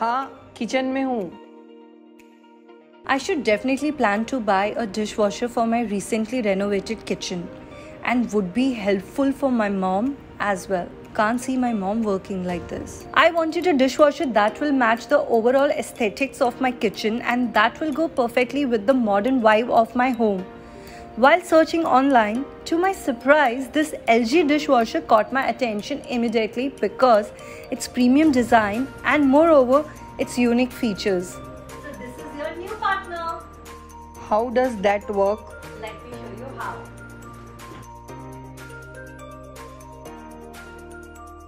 हाँ, किचन में हूँ। I should definitely plan to buy a dishwasher for my recently renovated kitchen and would be helpful for my mom as well. Can't see my mom working like this. I wanted a dishwasher that will match the overall aesthetics of my kitchen and that will go perfectly with the modern vibe of my home. While searching online, to my surprise, this LG dishwasher caught my attention immediately because its premium design and moreover its unique features. So this is your new partner. How does that work? Let me show you how.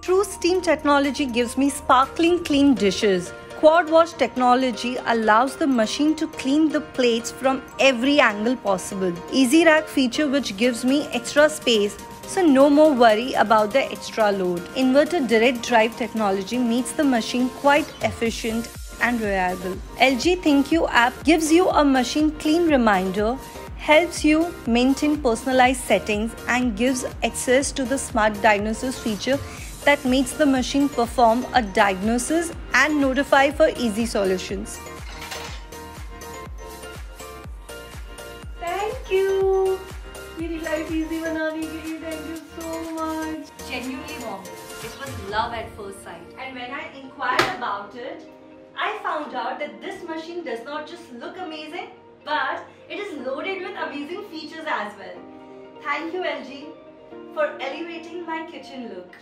TrueSteam technology gives me sparkling clean dishes. Quad wash technology allows the machine to clean the plates from every angle possible. EasyRack feature which gives me extra space, so no more worry about the extra load. Inverter Direct Drive technology makes the machine quite efficient and reliable. LG ThinQ app gives you a machine clean reminder, helps you maintain personalized settings and gives access to the smart diagnosis feature that makes the machine perform a diagnosis and notify for easy solutions. Thank you! मेरी life easy बनाने के लिए thank you so much. Genuinely warm. It was love at first sight. And when I inquired about it, I found out that this machine does not just look amazing, but it is loaded with amazing features as well. Thank you LG for elevating my kitchen look.